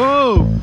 Go!